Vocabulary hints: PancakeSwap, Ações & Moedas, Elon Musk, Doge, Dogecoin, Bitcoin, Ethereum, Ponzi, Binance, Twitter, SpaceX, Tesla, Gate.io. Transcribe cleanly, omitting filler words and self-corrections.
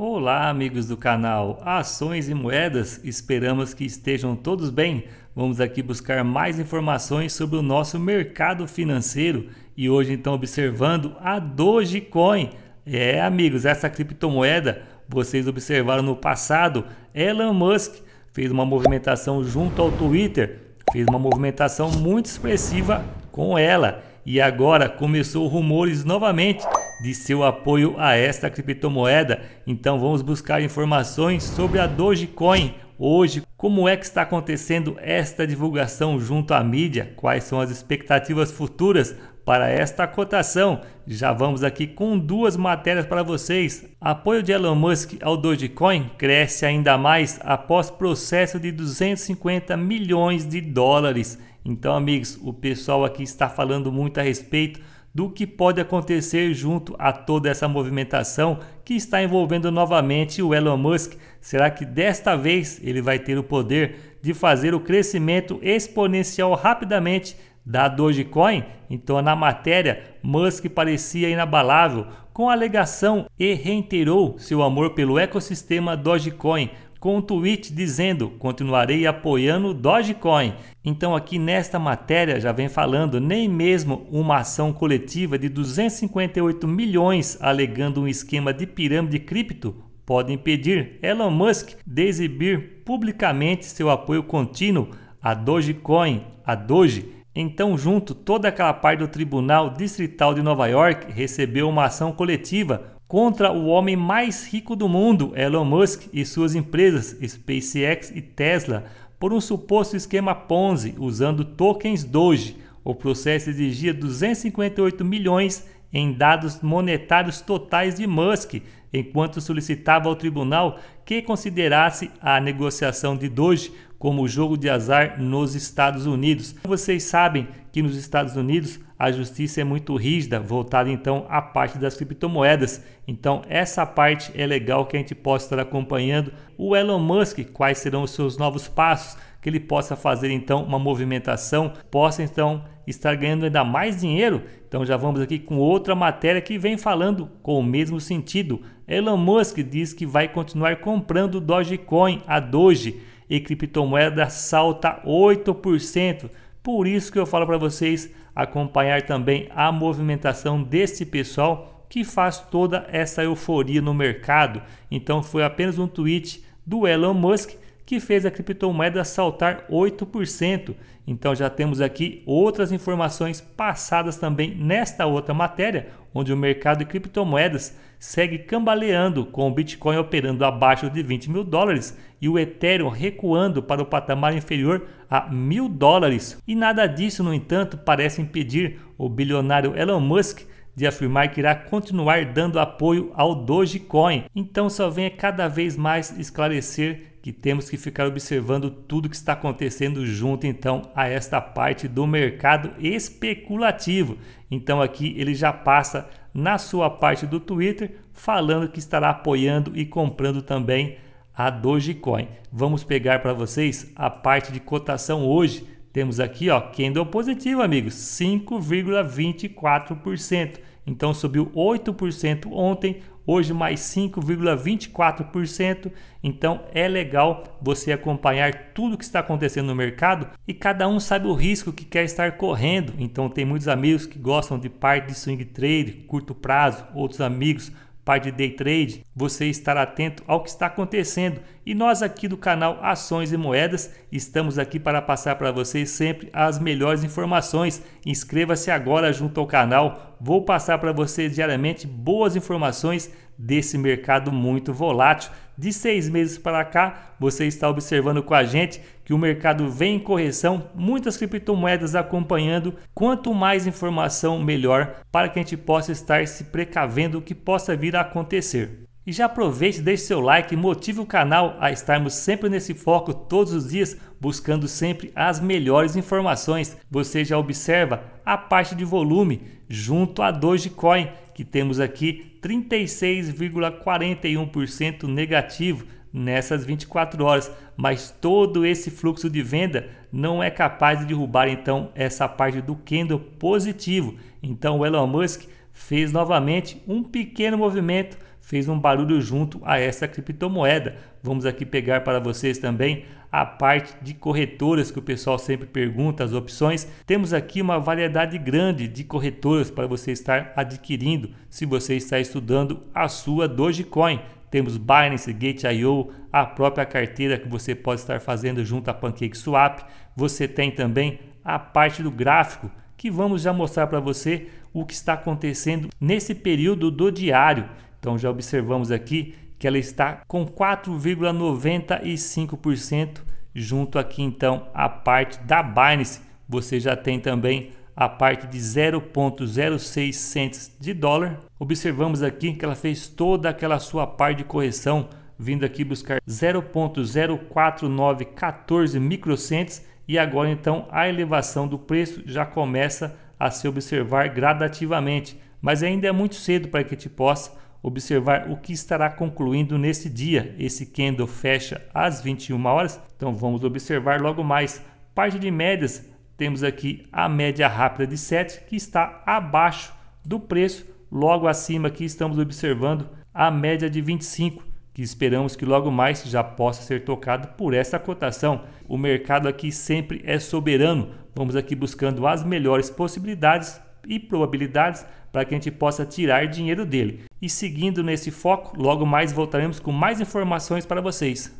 Olá amigos do canal Ações e Moedas, esperamos que estejam todos bem. Vamos aqui buscar mais informações sobre o nosso mercado financeiro e hoje então observando a Dogecoin. É amigos, essa criptomoeda, vocês observaram no passado, Elon Musk fez uma movimentação junto ao Twitter, fez uma movimentação muito expressiva com ela e agora começou rumores novamente de seu apoio a esta criptomoeda. Então vamos buscar informações sobre a Dogecoin hoje, como é que está acontecendo esta divulgação junto à mídia, quais são as expectativas futuras para esta cotação. Já vamos aqui com duas matérias para vocês. Apoio de Elon Musk ao Dogecoin cresce ainda mais após processo de 250 milhões de dólares. Então amigos, o pessoal aqui está falando muito a respeito do que pode acontecer junto a toda essa movimentação que está envolvendo novamente o Elon Musk. Será que desta vez ele vai ter o poder de fazer o crescimento exponencial rapidamente da Dogecoin? Então na matéria, Musk parecia inabalável com a alegação e reiterou seu amor pelo ecossistema Dogecoin, com um tweet dizendo: continuarei apoiando o Dogecoin. Então aqui nesta matéria já vem falando, nem mesmo uma ação coletiva de 258 milhões alegando um esquema de pirâmide cripto pode impedir Elon Musk de exibir publicamente seu apoio contínuo à Dogecoin, a Doge. Então junto, toda aquela parte do Tribunal Distrital de Nova York recebeu uma ação coletiva contra o homem mais rico do mundo, Elon Musk, e suas empresas SpaceX e Tesla, por um suposto esquema Ponzi usando tokens Doge. O processo exigia 258 milhões em dados monetários totais de Musk, enquanto solicitava ao tribunal que considerasse a negociação de Doge como jogo de azar nos Estados Unidos. Vocês sabem que nos Estados Unidos a justiça é muito rígida, voltada então à parte das criptomoedas. Então essa parte é legal que a gente possa estar acompanhando o Elon Musk, quais serão os seus novos passos, que ele possa fazer então uma movimentação, possa então estar ganhando ainda mais dinheiro. Então já vamos aqui com outra matéria que vem falando com o mesmo sentido. Elon Musk diz que vai continuar comprando Dogecoin, a Doge, e criptomoeda salta 8%. Por isso que eu falo para vocês acompanhar também a movimentação deste pessoal que faz toda essa euforia no mercado. Então foi apenas um tweet do Elon Musk que fez a criptomoeda saltar 8%. Então já temos aqui outras informações passadas também nesta outra matéria, onde o mercado de criptomoedas segue cambaleando, com o Bitcoin operando abaixo de 20 mil dólares e o Ethereum recuando para o patamar inferior a $1.000. E nada disso, no entanto, parece impedir o bilionário Elon Musk de afirmar que irá continuar dando apoio ao Dogecoin. Então só venha cada vez mais esclarecer que temos que ficar observando tudo que está acontecendo junto então a esta parte do mercado especulativo. Então aqui ele já passa na sua parte do Twitter falando que estará apoiando e comprando também a Dogecoin. Vamos pegar para vocês a parte de cotação hoje. Temos aqui, ó, candle positivo, amigos, 5,24%. Então subiu 8% ontem, hoje mais 5,24%. Então é legal você acompanhar tudo que está acontecendo no mercado e cada um sabe o risco que quer estar correndo. Então tem muitos amigos que gostam de parte de swing trade, curto prazo, outros amigos parte de day trade. Você estar atento ao que está acontecendo. E nós aqui do canal Ações e Moedas estamos aqui para passar para vocês sempre as melhores informações. Inscreva-se agora junto ao canal. Vou passar para vocês diariamente boas informações desse mercado muito volátil. De 6 meses para cá, você está observando com a gente que o mercado vem em correção, muitas criptomoedas acompanhando. Quanto mais informação, melhor, para que a gente possa estar se precavendo o que possa vir a acontecer. E já aproveite, deixe seu like, motive o canal a estarmos sempre nesse foco todos os dias, buscando sempre as melhores informações. Você já observa a parte de volume junto a Dogecoin, que temos aqui 36,41% negativo nessas 24 horas, mas todo esse fluxo de venda não é capaz de derrubar então essa parte do candle positivo. Então o Elon Musk fez novamente um pequeno movimento, fez um barulho junto a essa criptomoeda. Vamos aqui pegar para vocês também a parte de corretoras que o pessoal sempre pergunta, as opções. Temos aqui uma variedade grande de corretoras para você estar adquirindo se você está estudando a sua Dogecoin. Temos Binance, Gate.io, a própria carteira que você pode estar fazendo junto a PancakeSwap. Você tem também a parte do gráfico, que vamos já mostrar para você o que está acontecendo nesse período do diário. Então já observamos aqui que ela está com 4,95% junto aqui então a parte da Binance. Você já tem também a parte de 0,06 cents de dólar. Observamos aqui que ela fez toda aquela sua parte de correção, vindo aqui buscar 0,04914 microcents, e agora então a elevação do preço já começa a se observar gradativamente, mas ainda é muito cedo para que te possa observar o que estará concluindo nesse dia. Esse candle fecha às 21 horas, então vamos observar logo mais. Parte de médias, temos aqui a média rápida de 7, que está abaixo do preço. Logo acima aqui estamos observando a média de 25, que esperamos que logo mais já possa ser tocado por essa cotação. O mercado aqui sempre é soberano. Vamos aqui buscando as melhores possibilidades e probabilidades para que a gente possa tirar dinheiro dele. E seguindo nesse foco, logo mais voltaremos com mais informações para vocês.